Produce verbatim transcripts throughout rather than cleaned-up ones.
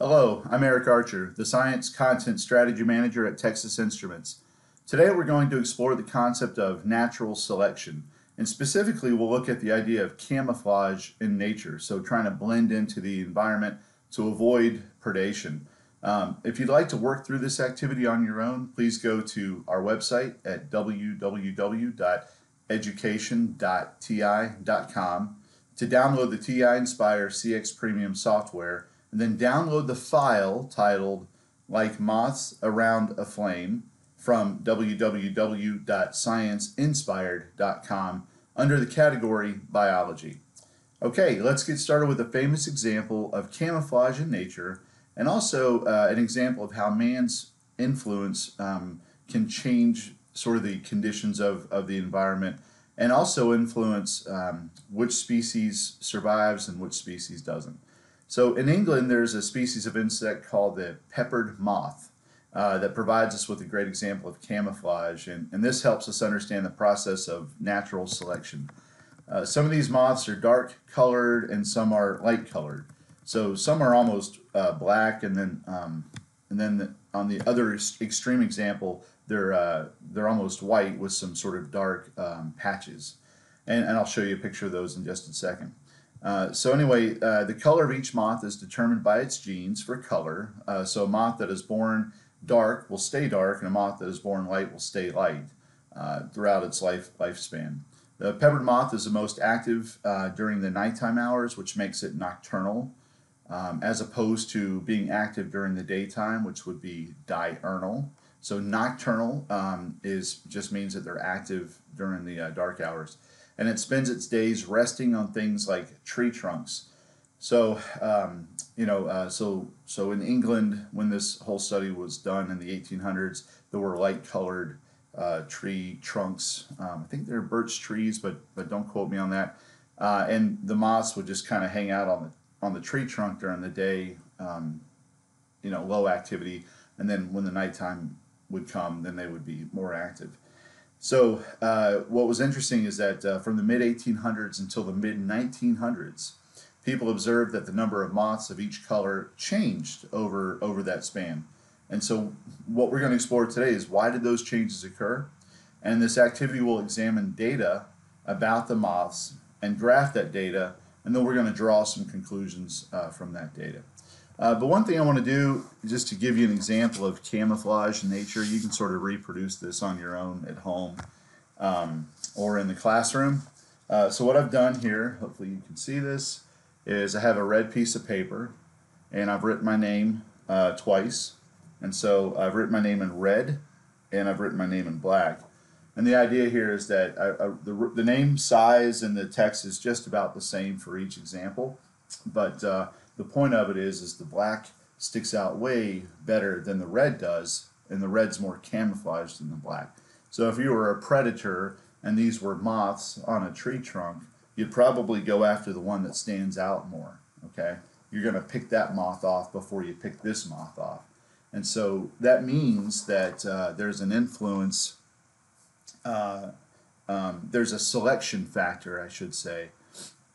Hello, I'm Eric Archer, the Science Content Strategy Manager at Texas Instruments. Today we're going to explore the concept of natural selection, and specifically we'll look at the idea of camouflage in nature, so trying to blend into the environment to avoid predation. Um, if you'd like to work through this activity on your own, please go to our website at w w w dot education dot t i dot com to download the T I-Nspire C X Premium software, and then download the file titled Like Moths Around a Flame from w w w dot science inspired dot com under the category Biology. Okay, let's get started with a famous example of camouflage in nature, and also uh, an example of how man's influence um, can change sort of the conditions of, of the environment, and also influence um, which species survives and which species doesn't. So in England, there's a species of insect called the peppered moth uh, that provides us with a great example of camouflage, and, and this helps us understand the process of natural selection. Uh, some of these moths are dark colored and some are light colored. So some are almost uh, black, and then um, and then the, on the other extreme example, they're uh, they're almost white with some sort of dark um, patches, and, and I'll show you a picture of those in just a second. Uh, so anyway, uh, the color of each moth is determined by its genes for color. Uh, so a moth that is born dark will stay dark, and a moth that is born light will stay light uh, throughout its life lifespan. The peppered moth is the most active uh, during the nighttime hours, which makes it nocturnal, um, as opposed to being active during the daytime, which would be diurnal. So nocturnal um, is just means that they're active during the uh, dark hours. And it spends its days resting on things like tree trunks. So, um, you know, uh, so so in England, when this whole study was done in the eighteen hundreds, there were light-colored uh, tree trunks. Um, I think they're birch trees, but but don't quote me on that. Uh, and the moths would just kind of hang out on the on the tree trunk during the day, um, you know, low activity. And then when the nighttime would come, then they would be more active. So uh, what was interesting is that uh, from the mid eighteen hundreds until the mid nineteen hundreds, people observed that the number of moths of each color changed over, over that span. And so what we're going to explore today is, why did those changes occur? And this activity will examine data about the moths and graph that data, and then we're going to draw some conclusions uh, from that data. Uh, but one thing I want to do, just to give you an example of camouflage in nature, you can sort of reproduce this on your own at home um, or in the classroom. Uh, so what I've done here, hopefully you can see this, is I have a red piece of paper, and I've written my name uh, twice. And so I've written my name in red, and I've written my name in black. And the idea here is that I, I, the, the name size and the text is just about the same for each example, but uh, the point of it is, is the black sticks out way better than the red does, and the red's more camouflaged than the black. So if you were a predator and these were moths on a tree trunk, you'd probably go after the one that stands out more, okay? You're gonna pick that moth off before you pick this moth off. And so that means that uh, there's an influence, uh, um, there's a selection factor, I should say,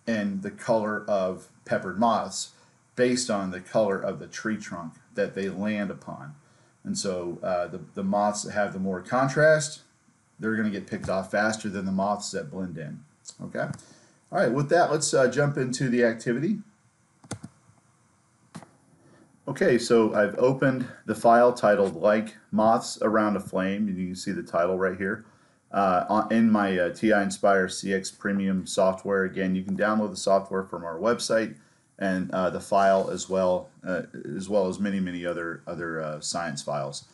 in the color of peppered moths, based on the color of the tree trunk that they land upon. And so uh, the, the moths that have the more contrast, they're going to get picked off faster than the moths that blend in. Okay? All right, with that, let's uh, jump into the activity. Okay, so I've opened the file titled Like Moths Around a Flame, and you can see the title right here. Uh, in my uh, T I-Nspire C X Premium software. Again, you can download the software from our website, and uh, the file as well, uh, as well as many, many other other uh, science files.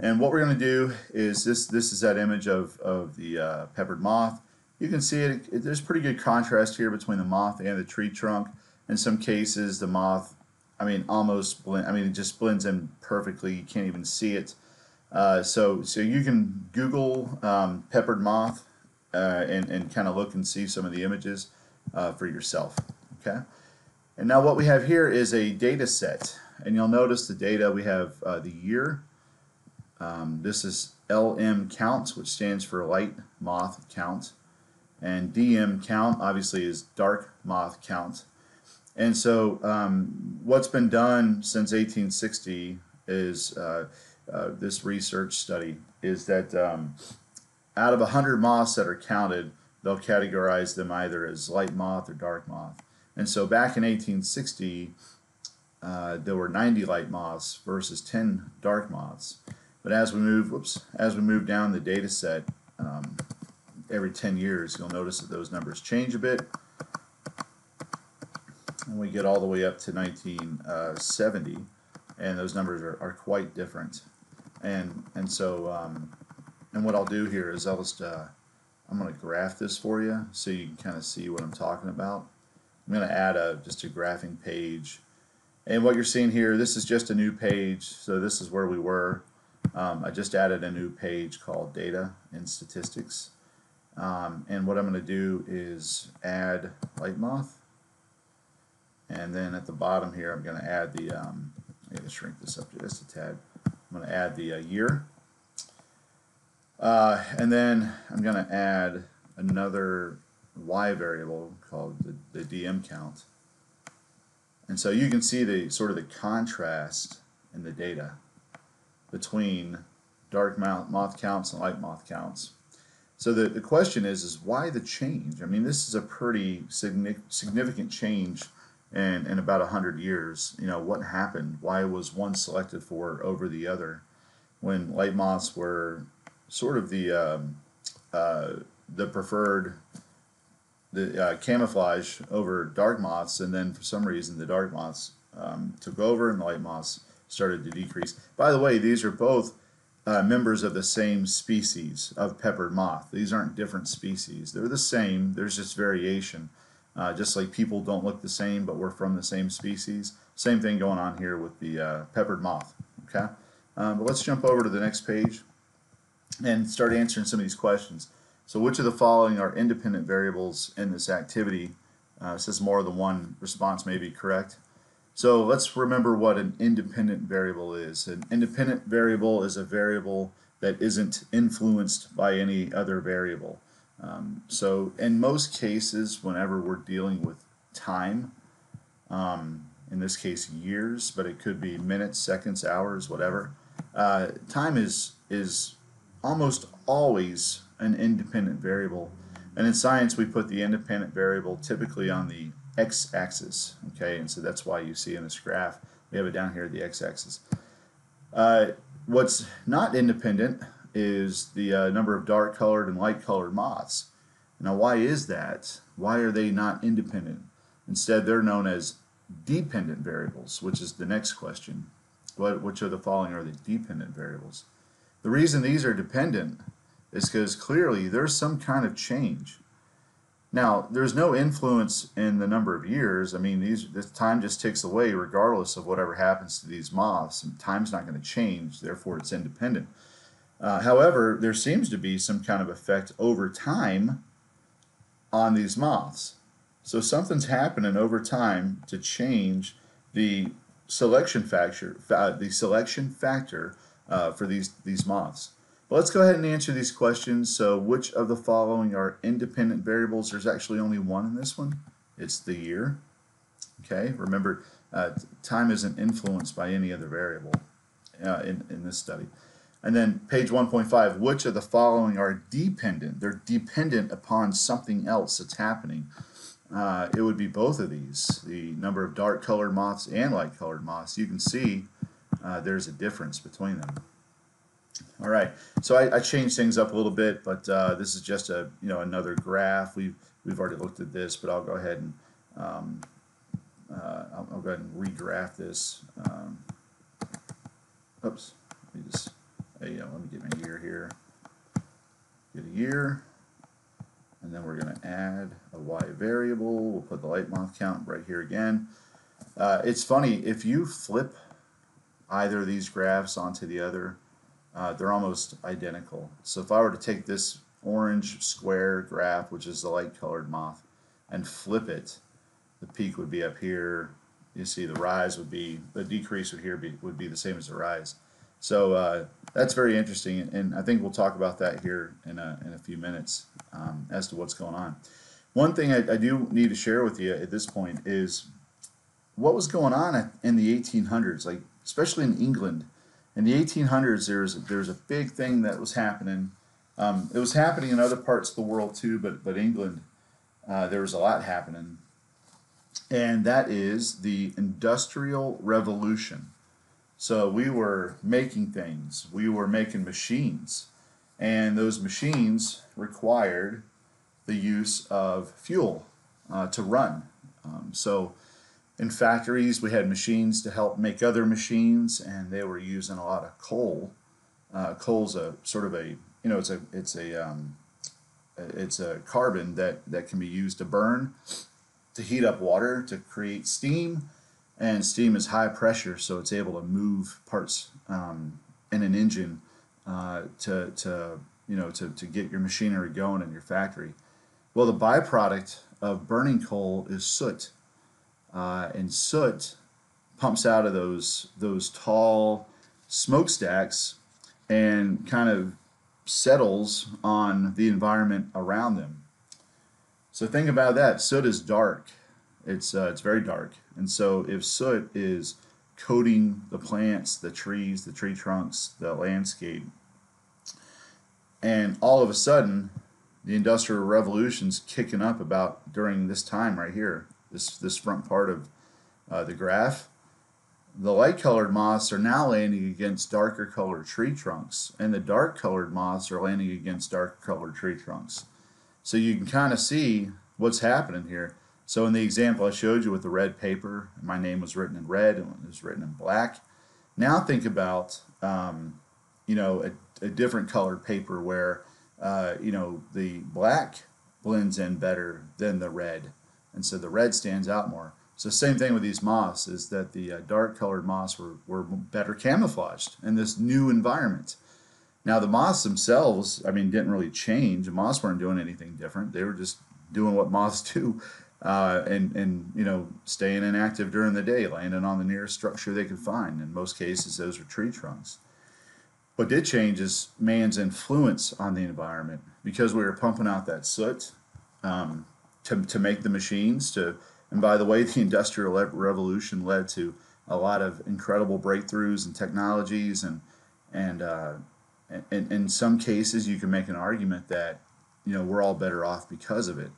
And what we're going to do is this. This is that image of of the uh, peppered moth. You can see it, it. There's pretty good contrast here between the moth and the tree trunk. In some cases, the moth, I mean, almost blend. I mean, it just blends in perfectly. You can't even see it. Uh, so, so you can Google um, peppered moth uh, and, and kind of look and see some of the images uh, for yourself. Okay. And now what we have here is a data set, and you'll notice the data we have uh, the year. Um, this is L M count, which stands for light moth count, and D M count obviously is dark moth count. And so um, what's been done since eighteen sixty is uh, uh, this research study is that um, out of one hundred moths that are counted, they'll categorize them either as light moth or dark moth. And so back in eighteen sixty, uh, there were ninety light moths versus ten dark moths. But as we move, whoops, as we move down the data set, um, every ten years, you'll notice that those numbers change a bit. And we get all the way up to nineteen seventy, and those numbers are, are quite different. And and so, um, and what I'll do here is I'll just, uh, I'm going to graph this for you so you can kind of see what I'm talking about. I'm going to add a just a graphing page. And what you're seeing here, this is just a new page, so this is where we were. Um, I just added a new page called Data and Statistics. Um, and what I'm going to do is add Light Moth. And then at the bottom here, I'm going to add the, um, I'm going to shrink this up just a tad. I'm going to add the uh, year. Uh, and then I'm going to add another Y variable called the, the D M count. And so you can see the sort of the contrast in the data between dark moth counts and light moth counts. So the, the question is, is why the change? I mean, this is a pretty significant change in, in about one hundred years. You know, what happened? Why was one selected for over the other when light moths were sort of the, um, uh, the preferred the uh, camouflage over dark moths, and then for some reason the dark moths um, took over and the light moths started to decrease. By the way, these are both uh, members of the same species of peppered moth. These aren't different species. They're the same. There's just variation. Uh, just like people don't look the same, but we're from the same species. Same thing going on here with the uh, peppered moth. Okay, um, but let's jump over to the next page and start answering some of these questions. So which of the following are independent variables in this activity? Uh, it says more than one response may be correct. So let's remember what an independent variable is. An independent variable is a variable that isn't influenced by any other variable. Um, so in most cases, whenever we're dealing with time, um, in this case years, but it could be minutes, seconds, hours, whatever, uh, time is, is almost always an independent variable. And in science, we put the independent variable typically on the x-axis, okay? And so that's why you see in this graph, we have it down here at the x-axis. Uh, what's not independent is the uh, number of dark-colored and light-colored moths. Now, why is that? Why are they not independent? Instead, they're known as dependent variables, which is the next question. What, which of the following are the dependent variables? The reason these are dependent is because clearly there's some kind of change. Now, there's no influence in the number of years. I mean, these this time just ticks away regardless of whatever happens to these moths. And time's not going to change, therefore it's independent. Uh, however, there seems to be some kind of effect over time on these moths. So something's happening over time to change the selection factor, the selection factor uh, for these, these moths. Well, let's go ahead and answer these questions. So which of the following are independent variables? There's actually only one in this one. It's the year. Okay, remember, uh, time isn't influenced by any other variable uh, in, in this study. And then page one point five, which of the following are dependent? They're dependent upon something else that's happening. Uh, it would be both of these, the number of dark-colored moths and light-colored moths. You can see uh, there's a difference between them. All right, so I, I changed things up a little bit, but uh, this is just a you know another graph. We've we've already looked at this, but I'll go ahead and um, uh, I'll, I'll go ahead and regraph this. Um, oops, let me just hey, you know, let me get my year here. Get a year, and then we're going to add a Y variable. We'll put the light moth count right here again. Uh, it's funny if you flip either of these graphs onto the other. Uh, they're almost identical. So if I were to take this orange square graph, which is the light-colored moth, and flip it, the peak would be up here. You see the rise would be, the decrease would here be, would be the same as the rise. So uh, that's very interesting, and I think we'll talk about that here in a, in a few minutes um, as to what's going on. One thing I, I do need to share with you at this point is what was going on in the eighteen hundreds, like especially in England. In the eighteen hundreds, there was, there was a big thing that was happening. Um, it was happening in other parts of the world too, but, but England, uh, there was a lot happening. And that is the Industrial Revolution. So we were making things. We were making machines. And those machines required the use of fuel uh, to run. Um, so in factories, we had machines to help make other machines, and they were using a lot of coal. Uh, coal's a sort of a, you know, it's a it's a um, it's a carbon that that can be used to burn, to heat up water, to create steam, and steam is high pressure, so it's able to move parts um, in an engine uh, to to you know to to get your machinery going in your factory. Well, the byproduct of burning coal is soot. Uh, and soot pumps out of those those tall smokestacks and kind of settles on the environment around them. So think about that. Soot is dark. It's uh, it's very dark. And so if soot is coating the plants, the trees, the tree trunks, the landscape, and all of a sudden the Industrial Revolution's kicking up about during this time right here. This, this front part of uh, the graph, the light-colored moths are now landing against darker-colored tree trunks, and the dark-colored moths are landing against dark-colored tree trunks. So you can kind of see what's happening here. So in the example I showed you with the red paper, my name was written in red and it was written in black. Now think about um, you know a, a different colored paper where uh, you know the black blends in better than the red. And so the red stands out more. So same thing with these moths is that the uh, dark colored moths were, were better camouflaged in this new environment. Now the moths themselves, I mean, didn't really change. The moths weren't doing anything different. They were just doing what moths do uh, and, and, you know, staying inactive during the day, landing on the nearest structure they could find. In most cases, those were tree trunks. What did change is man's influence on the environment, because we were pumping out that soot, um, To, to make the machines to, and by the way, the Industrial Revolution led to a lot of incredible breakthroughs and technologies, and and uh, and in some cases you can make an argument that you know we're all better off because of it.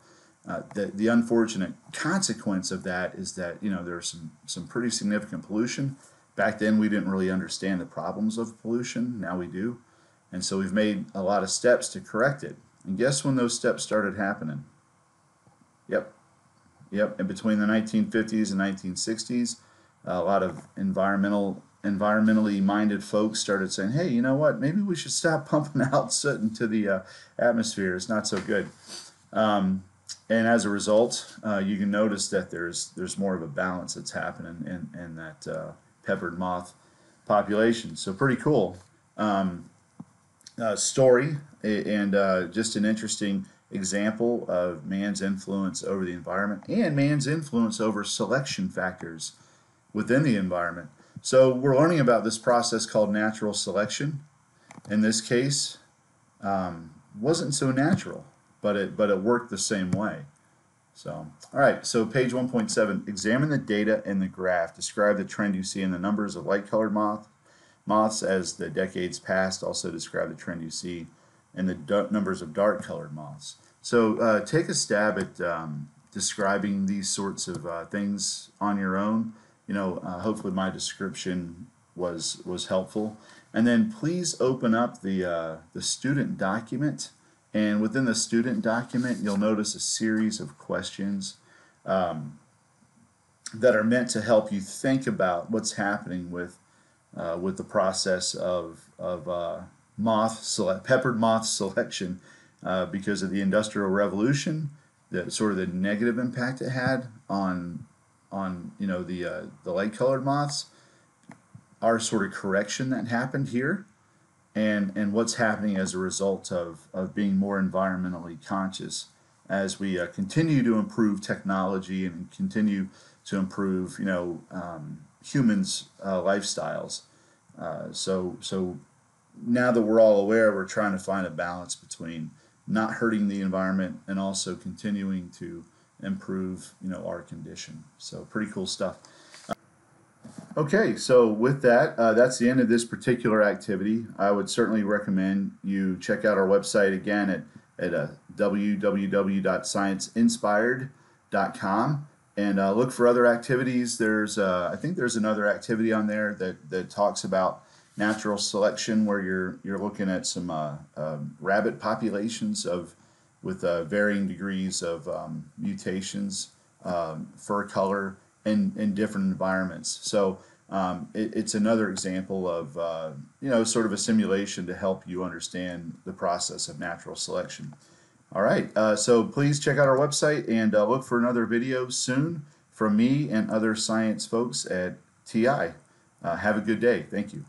Uh, the the unfortunate consequence of that is that you know there's some some pretty significant pollution. Back then we didn't really understand the problems of pollution. Now we do, and so we've made a lot of steps to correct it. And guess when those steps started happening? Yep, yep. And between the nineteen fifties and nineteen sixties, a lot of environmental, environmentally minded folks started saying, "Hey, you know what? Maybe we should stop pumping out soot into the uh, atmosphere. It's not so good." Um, and as a result, uh, you can notice that there's there's more of a balance that's happening in in that uh, peppered moth population. So pretty cool um, uh, story, and uh, just an interesting example of man's influence over the environment and man's influence over selection factors within the environment. So we're learning about this process called natural selection. In this case, um, wasn't so natural, but it but it worked the same way. So all right, so page one point seven, examine the data in the graph. Describe the trend you see in the numbers of light-colored moth, moths as the decades passed. Also describe the trend you see and the numbers of dark-colored moths. So uh, take a stab at um, describing these sorts of uh, things on your own. You know, uh, hopefully my description was was helpful. And then please open up the uh, the student document. And within the student document, you'll notice a series of questions um, that are meant to help you think about what's happening with uh, with the process of of uh, moth select, peppered moth selection uh, because of the Industrial Revolution, the sort of the negative impact it had on on you know the uh, the light-colored moths, our sort of correction that happened here, and and what's happening as a result of of being more environmentally conscious as we uh, continue to improve technology and continue to improve you know um, humans' uh, lifestyles. Uh, so so. Now that we're all aware, we're trying to find a balance between not hurting the environment and also continuing to improve, you know, our condition. So pretty cool stuff. Okay, so with that, uh, that's the end of this particular activity. I would certainly recommend you check out our website again at, at uh, w w w dot science inspired dot com and uh, look for other activities. There's, uh, I think there's another activity on there that, that talks about natural selection, where you're, you're looking at some uh, uh, rabbit populations of with uh, varying degrees of um, mutations, um, fur color, In, in different environments. So um, it, it's another example of uh, you know, sort of a simulation to help you understand the process of natural selection. All right, uh, so please check out our website and uh, look for another video soon from me and other science folks at T I. Uh, have a good day. Thank you.